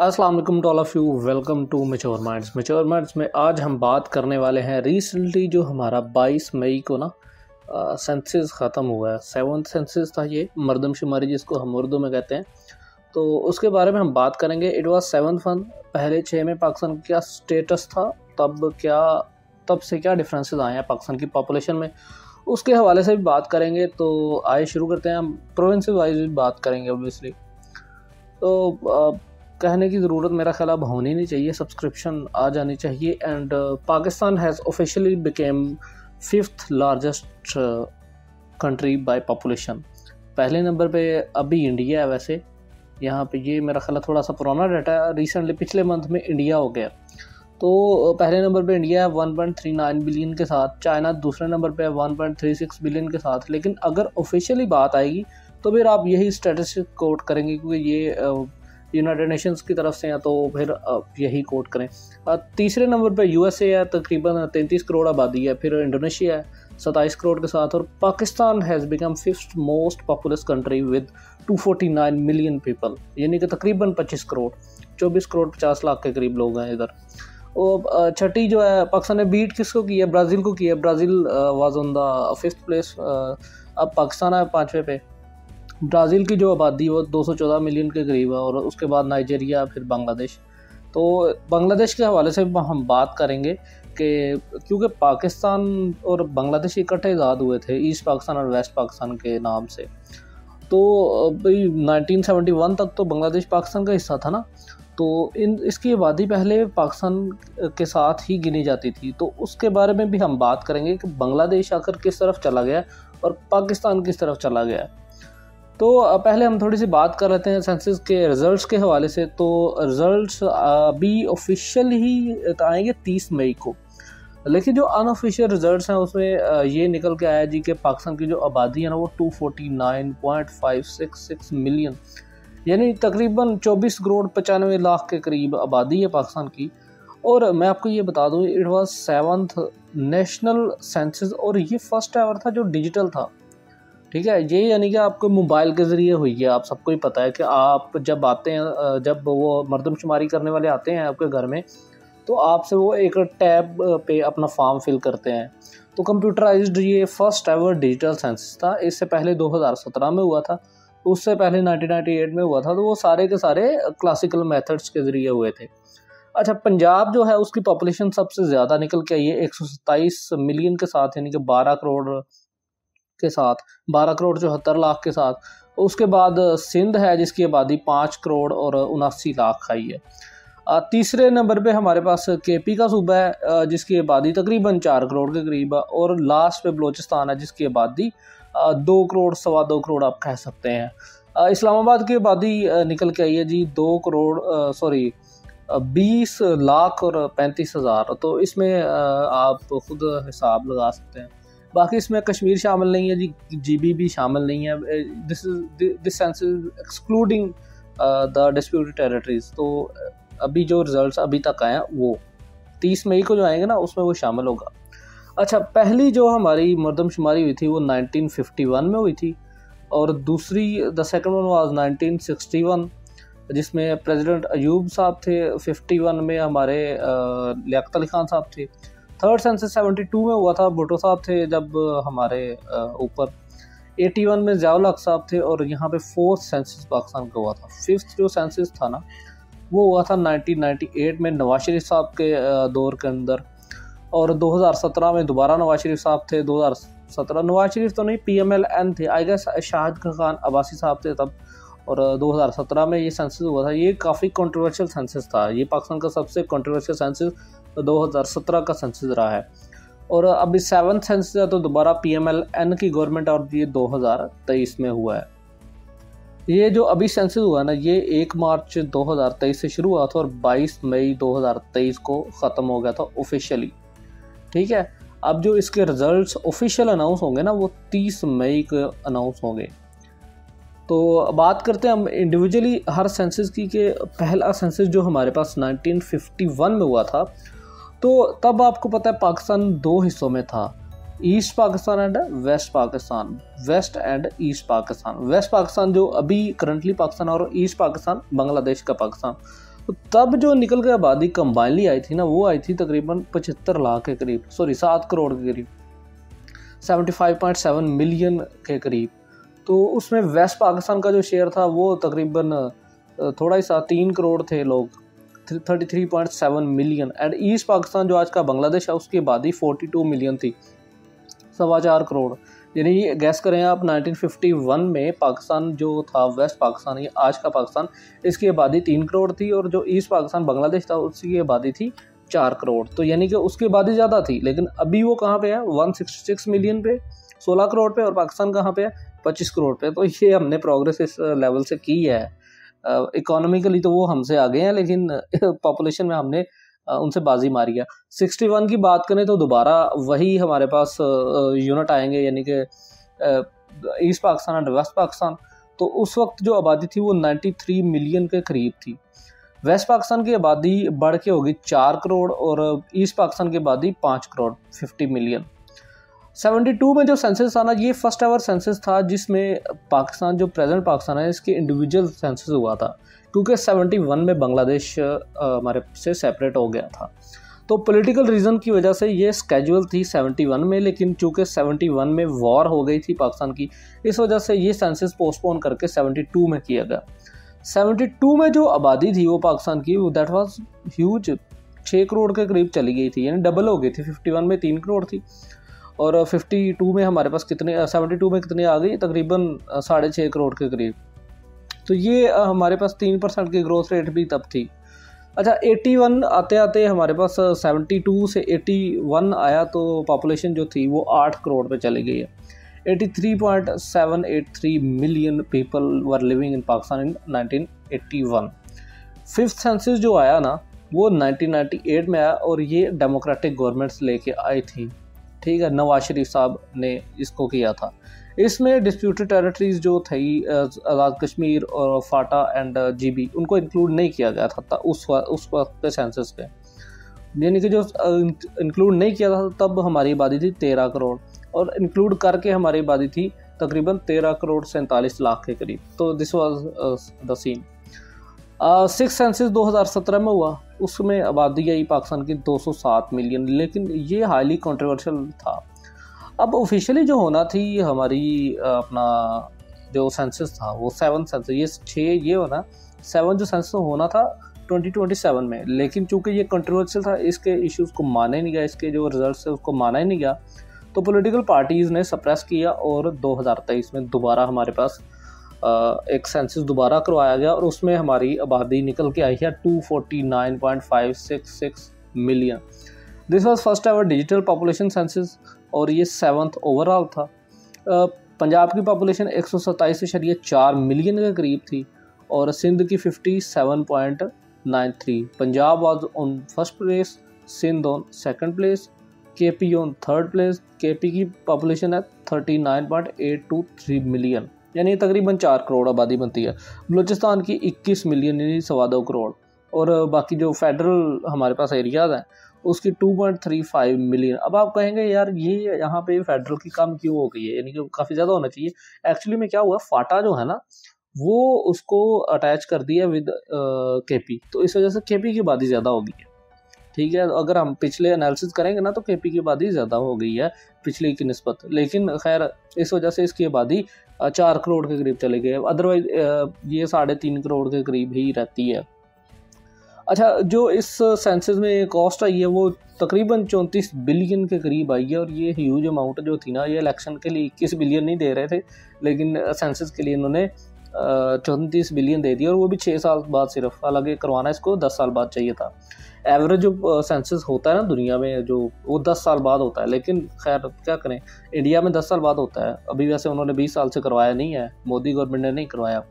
अस्सलाम वालेकुम to all of you, welcome to mature minds. Mature minds में आज हम बात करने वाले हैं रिसेंटली जो हमारा 22 मई को ना सेंसस ख़त्म हुआ है। 7th सेंसस था ये, मरदमशुमारी जिसको हम उर्दू में कहते हैं, तो उसके बारे में हम बात करेंगे। It was 7th one. पहले 6 में पाकिस्तान का क्या स्टेटस था, तब से क्या डिफरेंसेस आए हैं पाकिस्तान की पॉपुलेशन में, उसके हवाले से भी बात करेंगे। तो आइए शुरू करते हैं। हम प्रोविंस वाइज भी बात करेंगे ऑब्वियसली, तो कहने की ज़रूरत मेरा ख्याल अब होनी नहीं चाहिए, सब्सक्रिप्शन आ जानी चाहिए। And Pakistan has officially became 5th largest country by population. पहले नंबर पे अभी इंडिया है। वैसे यहाँ पे ये मेरा ख्याल थोड़ा सा पुराना डाटा है, रिसेंटली पिछले मंथ में इंडिया हो गया। तो पहले नंबर पे इंडिया है 1.39 बिलियन के साथ, चाइना दूसरे नंबर पर 1.36 बिलियन के साथ। लेकिन अगर ऑफिशियली बात आएगी तो फिर आप यही स्टैटिस्टिक कोट करेंगे, क्योंकि ये यूनाइटेड नेशंस की तरफ से हैं, तो फिर यही कोट करें। तीसरे नंबर पे यूएसए है, तकरीबन 33 करोड़ आबादी है। फिर इंडोनेशिया है 27 करोड़ के साथ, और Pakistan has become 5th most populous country with 249 million people, यानी कि तकरीबन 25 करोड़, 24 करोड़ 50 लाख के करीब लोग हैं इधर। और छठी जो है, पाकिस्तान ने बीट किसको किया? ब्राज़ील को किया। Brazil was on the 5th place, अब पाकिस्तान है 5वें पे। ब्राज़ील की जो आबादी वो 214 मिलियन के करीब है, और उसके बाद नाइजीरिया, फिर बांग्लादेश। तो बांग्लादेश के हवाले से हम बात करेंगे कि क्योंकि पाकिस्तान और बांग्लादेश इकट्ठे आज़ाद हुए थे ईस्ट पाकिस्तान और वेस्ट पाकिस्तान के नाम से। तो भाई 1971 तक तो बांग्लादेश पाकिस्तान का हिस्सा था ना, तो इसकी आबादी पहले पाकिस्तान के साथ ही गिनी जाती थी। तो उसके बारे में भी हम बात करेंगे कि बांग्लादेश आकर किस तरफ चला गया और पाकिस्तान किस तरफ चला गया। तो पहले हम थोड़ी सी बात कर लेते हैं सेंसस के रिज़ल्ट्स के हवाले से। तो रिज़ल्ट्स अभी ऑफिशियल ही आएंगे 30 मई को, लेकिन जो अनऑफिशियल रिज़ल्ट्स हैं उसमें ये निकल के आया जी कि पाकिस्तान की जो आबादी है ना वो 249.566 मिलियन, यानी तकरीबन 24 करोड़ 95 लाख के करीब आबादी है पाकिस्तान की। और मैं आपको ये बता दूँ, it was 7th national census, और ये फर्स्ट टाइम था जो डिजिटल था, ठीक है। ये यानी कि आपको मोबाइल के ज़रिए हुई है। आप सबको ही पता है कि आप जब आते हैं, जब वो मरदमशुमारी करने वाले आते हैं आपके घर में, तो आपसे वो एक टैब पे अपना फॉर्म फिल करते हैं। तो कंप्यूटराइज्ड ये फर्स्ट एवर डिजिटल सेंसस था। इससे पहले 2017 में हुआ था, उससे पहले 1998 में हुआ था। तो वो सारे के सारे क्लासिकल मेथड्स के ज़रिए हुए थे। अच्छा, पंजाब जो है उसकी पॉपुलेशन सबसे ज़्यादा निकल के आई है 127 मिलियन के साथ, यानी कि 12 करोड़ 74 लाख के साथ। उसके बाद सिंध है जिसकी आबादी 5 करोड़ 79 लाख आई है। तीसरे नंबर पे हमारे पास केपी का सूबा है जिसकी आबादी तकरीबन 4 करोड़ के करीब है, और लास्ट पे बलोचिस्तान है जिसकी आबादी 2 करोड़ सवा 2 करोड़ आप कह सकते हैं। इस्लामाबाद की आबादी निकल के आई है जी 20 लाख और 35 हज़ार। तो इसमें आप खुद हिसाब लगा सकते हैं। बाकी इसमें कश्मीर शामिल नहीं है जी, जीबी भी शामिल नहीं है। This census excluding the disputed territories. तो अभी जो रिजल्ट्स अभी तक आए हैं वो 30 मई को जो आएंगे ना उसमें वो शामिल होगा। अच्छा, पहली जो हमारी मरदमशुमारी हुई थी वो 1951 में हुई थी, और दूसरी द सेकंड वन वाज 1961 जिसमें प्रेसिडेंट अयूब साहब थे। 51 में हमारे लियाकत अली खान साहब थे। थर्ड सेंसस 72 में हुआ था, भुट्टो साहब थे जब हमारे ऊपर। 81 में ज़िया-उल-हक़ साहब थे, और यहाँ पे 4th सेंसस पाकिस्तान का हुआ था। 5th जो सेंसस था ना वो हुआ था 1998 में नवाज शरीफ साहब के दौर के अंदर, और 2017 में दोबारा नवाज शरीफ साहब थे। 2017 नवाज शरीफ तो नहीं, PMLN थे आई गेस, शाहिद खक़ान अब्बासी साहब थे तब, और 2017 में ये सेंसस हुआ था। ये काफ़ी कंट्रोवर्शियल सेंसस था, ये पाकिस्तान का सबसे कंट्रोवर्शियल सेंसस 2017 का सेंसस रहा है। और अभी 7th सेंसस है, तो दोबारा PMLN की गवर्नमेंट, और ये 2023 में हुआ है। ये जो अभी सेंसस हुआ ना ये 1 मार्च 2023 से शुरू हुआ था और 22 मई 2023 को ख़त्म हो गया था ऑफिशियली, ठीक है। अब जो इसके रिजल्ट्स ऑफिशियल अनाउंस होंगे ना वो 30 मई को अनाउंस होंगे। तो बात करते हैं हम इंडिविजुअली हर सेंसस की, कि पहला सेंसस जो हमारे पास 1951 में हुआ था, तो तब आपको पता है पाकिस्तान दो हिस्सों में था, east Pakistan and waste Pakistan, waste and east Pakistan. Waste Pakistan जो अभी करंटली पाकिस्तान, और ईस्ट पाकिस्तान बांग्लादेश का पाकिस्तान। तब जो निकल के आबादी कंबाइनली आई थी ना, वो आई थी तकरीबन 75 लाख के करीब, सॉरी 7 करोड़ के करीब, 75.7 मिलियन के करीब। तो उसमें वेस्ट पाकिस्तान का जो शेयर था वो तकरीबन थोड़ा ही सा 3 करोड़ थे लोग, 33.7 मिलियन। एंड ईस्ट पाकिस्तान जो आज का बांग्लादेश है उसकी आबादी 42 मिलियन थी, 4.25 करोड़। यानी गैस करें आप 1951 में पाकिस्तान जो था वेस्ट पाकिस्तान, ये आज का पाकिस्तान, इसकी आबादी 3 करोड़ थी और जो ईस्ट पाकिस्तान बांग्लादेश था उसकी आबादी थी 4 करोड़। तो यानी कि उसकी आबादी ज़्यादा थी, लेकिन अभी वो कहाँ पे है, 166 मिलियन पे, 16 करोड़ पे, और पाकिस्तान कहाँ पे है, 25 करोड़ पे। तो ये हमने प्रोग्रेस इस लेवल से की है। इकोनॉमिकली तो वो हमसे आगे हैं, लेकिन पॉपुलेशन में हमने उनसे बाजी मारी है। 61 की बात करें तो दोबारा वही हमारे पास यूनिट आएंगे, यानी कि east Pakistan and waste Pakistan. तो उस वक्त जो आबादी थी वो 93 मिलियन के करीब थी। वेस्ट पाकिस्तान की आबादी बढ़ के होगी 4 करोड़ और ईस्ट पाकिस्तान की आबादी 5 करोड़ 50 मिलियन। 72 में जो सेंसस था ना, ये फर्स्ट एवर सेंसस था जिसमें पाकिस्तान जो प्रेजेंट पाकिस्तान है इसकी इंडिविजुअल सेंसस हुआ था, क्योंकि 71 में बांग्लादेश हमारे से सेपरेट हो गया था। तो पॉलिटिकल रीज़न की वजह से ये स्केड्यूल थी 71 में, लेकिन चूँकि 71 में वॉर हो गई थी पाकिस्तान की, इस वजह से ये सेंसस पोस्टपोन करके 72 में किया गया। 72 में जो आबादी थी वो पाकिस्तान की, वो दैट वाज ह्यूज, 6 करोड़ के करीब चली गई थी, यानी डबल हो गई थी। 51 में 3 करोड़ थी और 52 में हमारे पास कितने, 72 में कितने आ गई, तकरीबन 6.5 करोड़ के करीब। तो ये हमारे पास 3% की ग्रोथ रेट भी तब थी। अच्छा, 81 आते आते हमारे पास 72 से 81 आया, तो पॉपुलेशन जो थी वो 8 करोड़ पे चली गई है। 83.783 million people were living in Pakistan in 1981। Fifth census जो आया ना वो 1998 में आया और ये डेमोक्रेटिक गवर्नमेंट्स लेके आई थी, ठीक है, नवाज शरीफ साहब ने इसको किया था। इसमें डिस्प्यूटेड टेरिटरीज़ जो थी आज़ाद कश्मीर और फाटा एंड जीबी, उनको इंक्लूड नहीं किया गया था उस वक्त पे सेंसस पे, यानी कि जो इंक्लूड नहीं किया था तब हमारी आबादी थी 13 करोड़ और इंक्लूड करके हमारी आबादी थी तकरीबन 13 करोड़ 47 लाख के करीब। तो this was the scene. Six census 2017 में हुआ, उसमें आबादी आई पाकिस्तान की 207 मिलियन, लेकिन ये हाईली कंट्रोवर्शियल था। अब ऑफिशियली जो होना थी हमारी अपना जो सेंसस था वो 7th सेंसस, ये 6 ये होना, 7 जो सेंसस होना था 2027 में, लेकिन चूंकि ये कंट्रोवर्शियल था, इसके इश्यूज़ को माना ही नहीं गया, इसके जो रिजल्ट्स थे उसको माना ही नहीं गया, तो पॉलिटिकल पार्टीज़ ने सप्रेस किया और 2023 में दोबारा हमारे पास एक सेंसस दोबारा करवाया गया और उसमें हमारी आबादी निकल के आई है 249.566 million. This was first ever digital population census और ये 7th ओवरऑल था। पंजाब की पॉपुलेशन 127.4 मिलियन के करीब थी और सिंध की 57.93। Punjab was on first place, Sindh on second place, KP on third place. KP की पॉपुलेशन है 39.823 मिलियन, यानी तकरीबन 4 करोड़ आबादी बनती है। बलूचिस्तान की 21 मिलियन यानी 2.25 करोड़ और बाकी जो फेडरल हमारे पास एरियाज़ हैं उसकी 2.35 मिलियन। अब आप कहेंगे यार ये यहाँ पे फेडरल की कम क्यों हो गई है, यानी कि काफ़ी ज़्यादा होना चाहिए। एक्चुअली में क्या हुआ, फाटा जो है ना वो उसको अटैच कर दिया विद केपी, तो इस वजह से केपी की आबादी ज़्यादा हो गई है, ठीक है। अगर हम पिछले एनालिसिस करेंगे ना तो केपी की आबादी ज़्यादा हो गई है पिछले की निस्बत, लेकिन खैर इस वजह से इसकी आबादी 4 करोड़ के करीब चले गए, अदरवाइज ये 3.5 करोड़ के करीब ही रहती है। अच्छा, जो इस सेंसस में कॉस्ट आई है वो तकरीबन 34 बिलियन के करीब आई है और ये ह्यूज अमाउंट जो थी ना, ये इलेक्शन के लिए 21 बिलियन नहीं दे रहे थे, लेकिन सेंसस के लिए इन्होंने 34 बिलियन दे दिया और वो भी 6 साल बाद सिर्फ, हालांकि करवाना इसको 10 साल बाद चाहिए था। एवरेज जो सेंसस होता है ना दुनिया में जो, वो 10 साल बाद होता है, लेकिन खैर क्या करें, इंडिया में 10 साल बाद होता है। अभी वैसे उन्होंने 20 साल से करवाया नहीं है, मोदी गवर्नमेंट ने नहीं करवाया,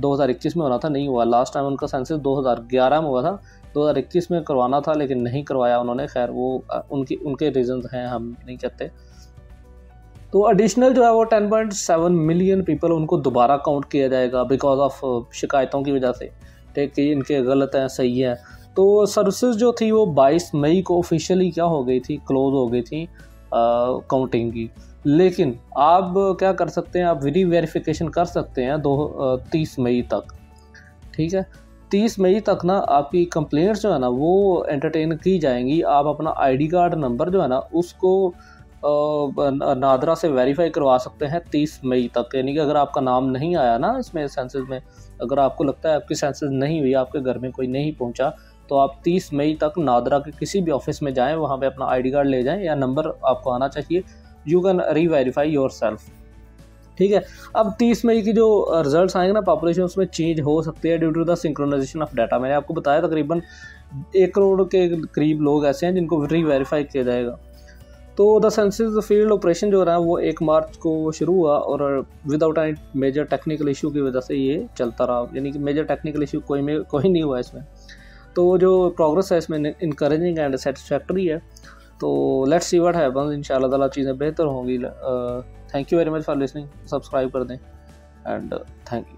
2021 में होना था नहीं हुआ। लास्ट टाइम उनका सेंसस 2011 में हुआ था, 2021 में करवाना था लेकिन नहीं करवाया उन्होंने। खैर वो उनके रीजंस हैं, हम नहीं कहते। तो एडिशनल जो है वो 10.7 मिलियन पीपल, उनको दोबारा काउंट किया जाएगा बिकॉज ऑफ शिकायतों की वजह से, ठीक है, इनके गलत हैं सही है। तो सर्विसेज जो थी वो 22 मई को ऑफिशियली क्या हो गई थी, क्लोज हो गई थी काउंटिंग की, लेकिन आप क्या कर सकते हैं, आप री वेरिफिकेशन कर सकते हैं 30 मई तक, ठीक है। 30 मई तक ना आपकी कंप्लेंट्स जो है ना वो एंटरटेन की जाएंगी। आप अपना आईडी कार्ड नंबर जो है ना उसको नादरा से वेरीफाई करवा सकते हैं 30 मई तक। यानी कि अगर आपका नाम नहीं आया ना इसमें सेंसस में, अगर आपको लगता है आपकी सेंसस नहीं हुई, आपके घर में कोई नहीं पहुंचा, तो आप 30 मई तक नादरा के किसी भी ऑफिस में जाएं, वहां पे अपना आईडी कार्ड ले जाएं या नंबर आपको आना चाहिए। यू कैन री वेरीफाई योर सेल्फ। ठीक है, अब 30 मई की जो रिजल्ट्स आएंगे ना पॉपुलेशन उसमें चेंज हो सकती है due to the synchronisation of data. मैंने आपको बताया तकरीबन 1 करोड़ के करीब लोग ऐसे हैं जिनको री वेरीफाई किया जाएगा। तो द सेंसस फील्ड ऑपरेशन जो रहा है वो 1 मार्च को शुरू हुआ और without any major technical issue की वजह से ये चलता रहा। यानी कि मेजर टेक्निकल इशू कोई नहीं हुआ इसमें। तो जो प्रोग्रेस है इसमें इनकरेजिंग एंड सेटिस्फैक्ट्री है। तो लेट्स सी व्हाट हैपेंस, इंशाल्लाह ताला चीज़ें बेहतर होंगी। Thank you very much for listening. Subscribe कर दें एंड थैंक यू।